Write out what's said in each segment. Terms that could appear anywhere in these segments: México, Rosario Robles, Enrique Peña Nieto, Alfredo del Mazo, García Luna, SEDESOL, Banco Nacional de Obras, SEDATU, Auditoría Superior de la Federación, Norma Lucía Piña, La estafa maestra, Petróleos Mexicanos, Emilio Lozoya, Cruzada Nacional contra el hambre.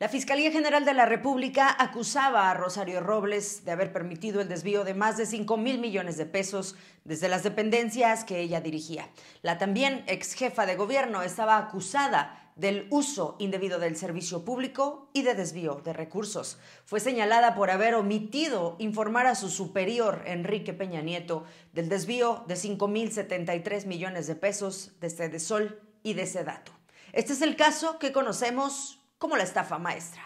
La Fiscalía General de la República acusaba a Rosario Robles de haber permitido el desvío de más de 5,000 millones de pesos desde las dependencias que ella dirigía. La también exjefa de gobierno estaba acusada del uso indebido del servicio público y de desvío de recursos. Fue señalada por haber omitido informar a su superior, Enrique Peña Nieto, del desvío de 5,073 millones de pesos de SEDESOL y de SEDATU. Este es el caso que conocemos como la estafa maestra.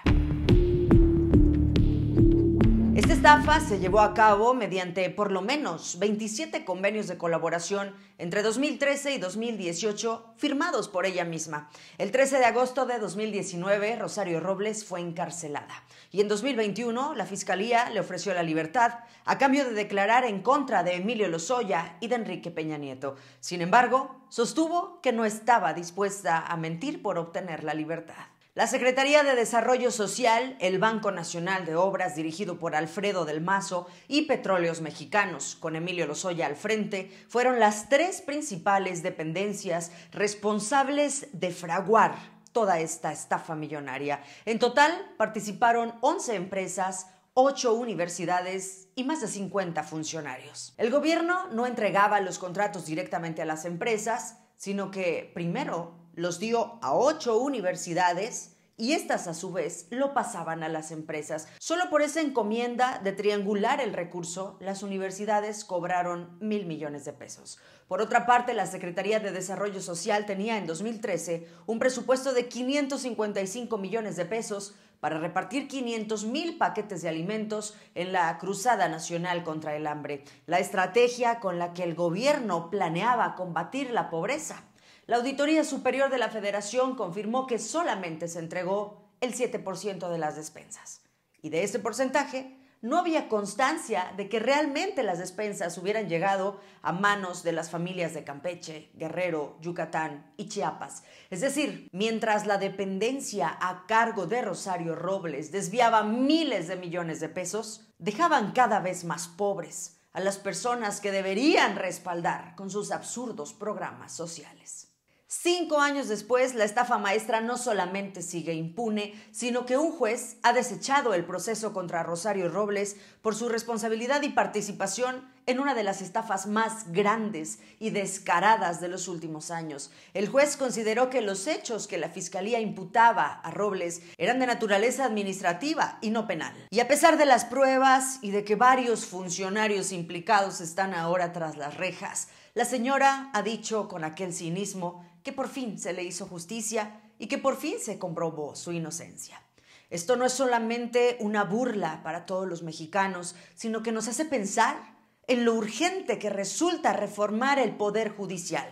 Esta estafa se llevó a cabo mediante por lo menos 27 convenios de colaboración entre 2013 y 2018 firmados por ella misma. El 13 de agosto de 2019, Rosario Robles fue encarcelada y en 2021 la Fiscalía le ofreció la libertad a cambio de declarar en contra de Emilio Lozoya y de Enrique Peña Nieto. Sin embargo, sostuvo que no estaba dispuesta a mentir por obtener la libertad. La Secretaría de Desarrollo Social, el Banco Nacional de Obras, dirigido por Alfredo del Mazo, y Petróleos Mexicanos, con Emilio Lozoya al frente, fueron las tres principales dependencias responsables de fraguar toda esta estafa millonaria. En total, participaron 11 empresas, 8 universidades y más de 50 funcionarios. El gobierno no entregaba los contratos directamente a las empresas, sino que primero los dio a 8 universidades y estas a su vez lo pasaban a las empresas. Solo por esa encomienda de triangular el recurso, las universidades cobraron 1,000 millones de pesos. Por otra parte, la Secretaría de Desarrollo Social tenía en 2013 un presupuesto de 555 millones de pesos para repartir 500,000 paquetes de alimentos en la Cruzada Nacional contra el hambre, la estrategia con la que el gobierno planeaba combatir la pobreza. La Auditoría Superior de la Federación confirmó que solamente se entregó el 7% de las despensas. Y de ese porcentaje, no había constancia de que realmente las despensas hubieran llegado a manos de las familias de Campeche, Guerrero, Yucatán y Chiapas. Es decir, mientras la dependencia a cargo de Rosario Robles desviaba miles de millones de pesos, dejaban cada vez más pobres a las personas que deberían respaldar con sus absurdos programas sociales. 5 años después, la estafa maestra no solamente sigue impune, sino que un juez ha desechado el proceso contra Rosario Robles por su responsabilidad y participación en una de las estafas más grandes y descaradas de los últimos años. El juez consideró que los hechos que la Fiscalía imputaba a Robles eran de naturaleza administrativa y no penal. Y a pesar de las pruebas y de que varios funcionarios implicados están ahora tras las rejas, la señora ha dicho con aquel cinismo que por fin se le hizo justicia y que por fin se comprobó su inocencia. Esto no es solamente una burla para todos los mexicanos, sino que nos hace pensar en lo urgente que resulta reformar el poder judicial.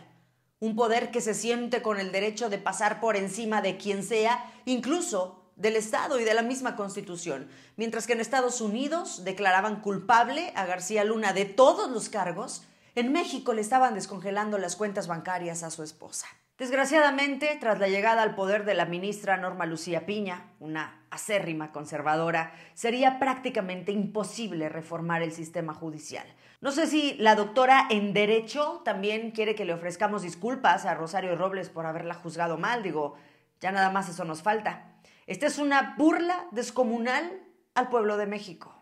Un poder que se siente con el derecho de pasar por encima de quien sea, incluso del Estado y de la misma Constitución. Mientras que en Estados Unidos declaraban culpable a García Luna de todos los cargos, en México le estaban descongelando las cuentas bancarias a su esposa. Desgraciadamente, tras la llegada al poder de la ministra Norma Lucía Piña, una acérrima conservadora, sería prácticamente imposible reformar el sistema judicial. No sé si la doctora en Derecho también quiere que le ofrezcamos disculpas a Rosario Robles por haberla juzgado mal. Digo, ya nada más eso nos falta. Esta es una burla descomunal al pueblo de México.